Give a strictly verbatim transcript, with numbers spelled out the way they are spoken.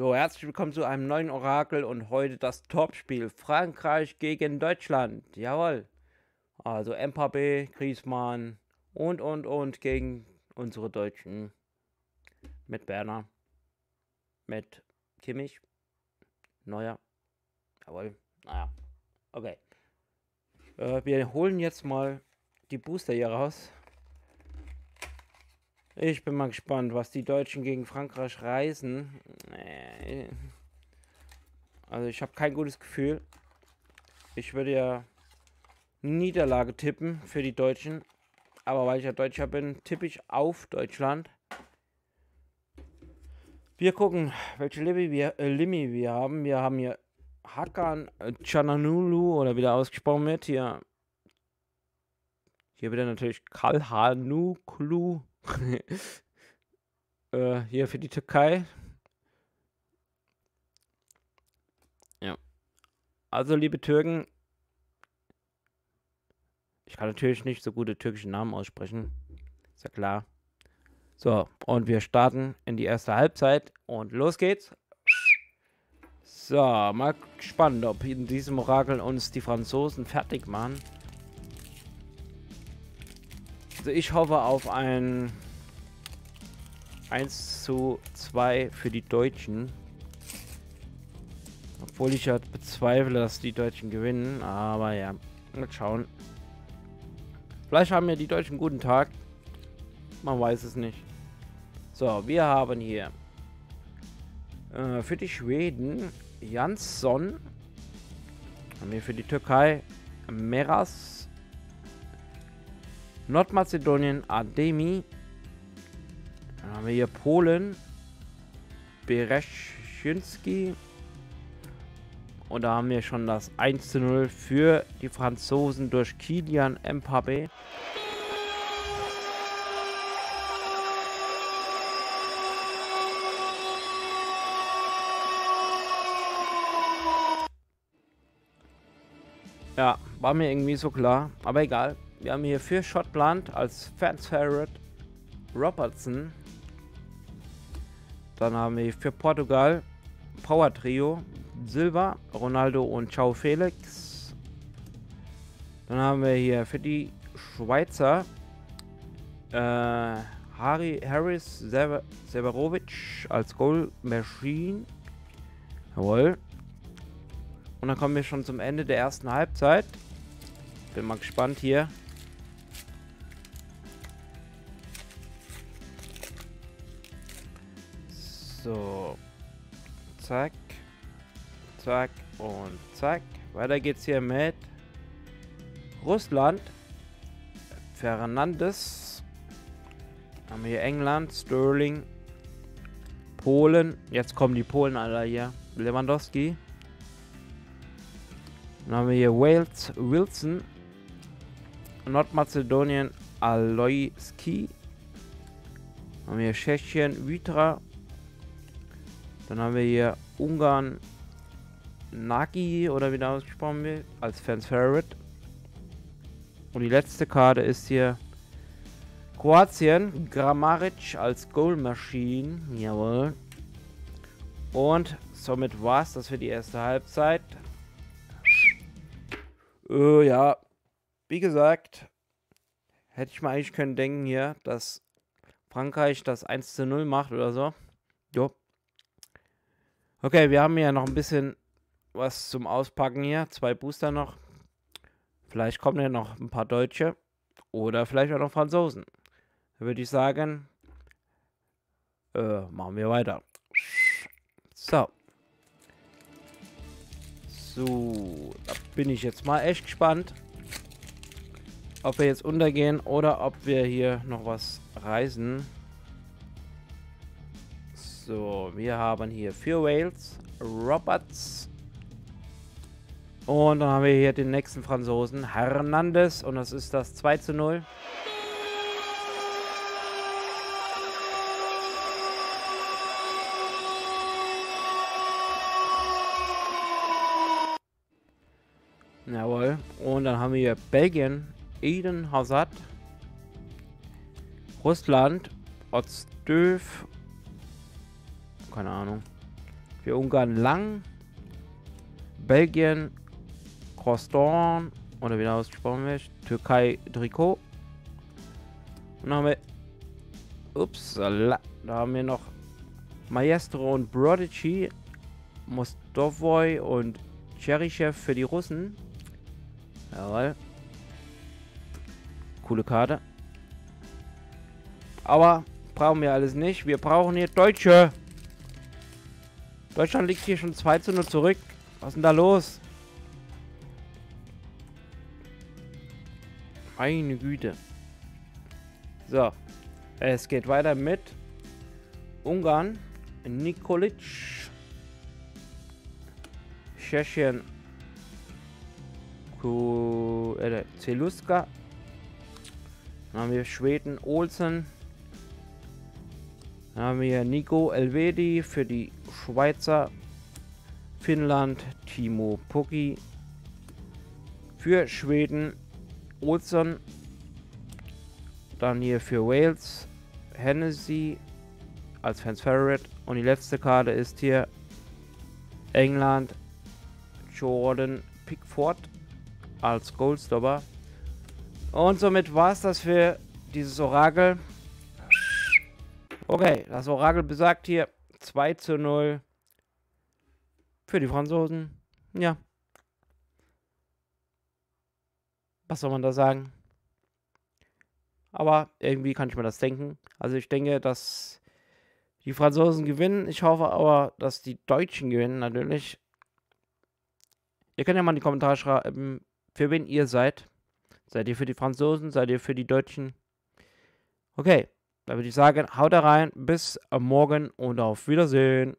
So, herzlich willkommen zu einem neuen Orakel und heute das Topspiel Frankreich gegen Deutschland. Jawohl. Also Mbappé, Griezmann und und und gegen unsere Deutschen. Mit Berner. Mit Kimmich. Neuer. Jawohl. Naja. Okay. Äh, wir holen jetzt mal die Booster hier raus. Ich bin mal gespannt, was die Deutschen gegen Frankreich reißen. Also ich habe kein gutes Gefühl. Ich würde ja Niederlage tippen für die Deutschen. Aber weil ich ja Deutscher bin, tippe ich auf Deutschland. Wir gucken, welche Limi wir, äh, Limi wir haben. Wir haben hier Hakan Cananulu oder wieder ausgesprochen wird. Hier, hier wieder natürlich Kalhanuklu. äh, hier für die Türkei. Ja. Also, liebe Türken, ich kann natürlich nicht so gute türkische Namen aussprechen. Ist ja klar. So, und wir starten in die erste Halbzeit und los geht's. So, mal gespannt, ob in diesem Orakel uns die Franzosen fertig machen. Also ich hoffe auf ein eins zu zwei für die Deutschen. Obwohl ich ja bezweifle, dass die Deutschen gewinnen. Aber ja, mal schauen. Vielleicht haben ja die Deutschen einen guten Tag. Man weiß es nicht. So, wir haben hier äh, für die Schweden Jansson. Haben wir für die Türkei Meras. Nordmazedonien, Ademi. Dann haben wir hier Polen, Bereschinski. Und da haben wir schon das eins zu null für die Franzosen durch Kylian Mbappé. Ja, war mir irgendwie so klar, aber egal. Wir haben hier für Schottland als Fans Favorite Robertson. Dann haben wir für Portugal Power Trio Silva, Ronaldo und João Felix. Dann haben wir hier für die Schweizer äh, Harry Harris Severovic als Goal Machine. Jawohl. Und dann kommen wir schon zum Ende der ersten Halbzeit. Bin mal gespannt hier. So, zack, zack und zack. Weiter geht's hier mit Russland, Fernandes. Haben wir hier England, Stirling, Polen. Jetzt kommen die Polen alle hier. Lewandowski. Dann haben wir hier Wales, Wilson. Nordmazedonien, Aloyski. Dann haben wir hier Tschechien, Vitra. Dann haben wir hier Ungarn, Naki oder wie der ausgesprochen wird, als Fans Favorite. Und die letzte Karte ist hier Kroatien, Grammaric als Goal Machine. Jawohl. Und somit war es das für die erste Halbzeit. Äh, ja. Wie gesagt, hätte ich mal eigentlich können denken hier, dass Frankreich das eins zu null macht oder so. Jo. Okay, wir haben ja noch ein bisschen was zum Auspacken hier. Zwei Booster noch. Vielleicht kommen ja noch ein paar Deutsche oder vielleicht auch noch Franzosen. Da würde ich sagen, äh, machen wir weiter. So. So, da bin ich jetzt mal echt gespannt, ob wir jetzt untergehen oder ob wir hier noch was reißen. So, wir haben hier für Wales Roberts. Und dann haben wir hier den nächsten Franzosen, Hernandez. Und das ist das zwei zu null. Jawohl. Und dann haben wir hier Belgien. Eden Hazard, Russland, Oztöv, keine Ahnung, Für Ungarn Lang. Belgien Kostorn. Oder wieder ausgesprochen wird. Türkei Trikot. Und dann haben wir. Upsala. Da haben wir noch Maestro und Prodigy. Mostovoy und Cheryshev für die Russen. Jawohl. Coole Karte. Aber brauchen wir alles nicht. Wir brauchen hier Deutsche. Deutschland liegt hier schon zwei zu null zurück. Was ist denn da los? Meine Güte. So. Es geht weiter mit Ungarn. Nikolic. Tschechien. Äh, Zeluska. Dann haben wir Schweden. Olsen. Dann haben wir Nico Elvedi für die Schweizer. Finnland. Timo Pucki. Für Schweden. Olsen. Dann hier für Wales. Hennessy. Als Fans Favorite. Und die letzte Karte ist hier England. Jordan Pickford als Goalstopper. Und somit war es das für dieses Orakel. Okay, das Orakel besagt hier zwei zu null für die Franzosen. Ja. Was soll man da sagen? Aber irgendwie kann ich mir das denken. Also ich denke, dass die Franzosen gewinnen. Ich hoffe aber, dass die Deutschen gewinnen, natürlich. Ihr könnt ja mal in die Kommentare schreiben, für wen ihr seid. Seid ihr für die Franzosen? Seid ihr für die Deutschen? Okay, da würde ich sagen, haut da rein. Bis morgen und auf Wiedersehen.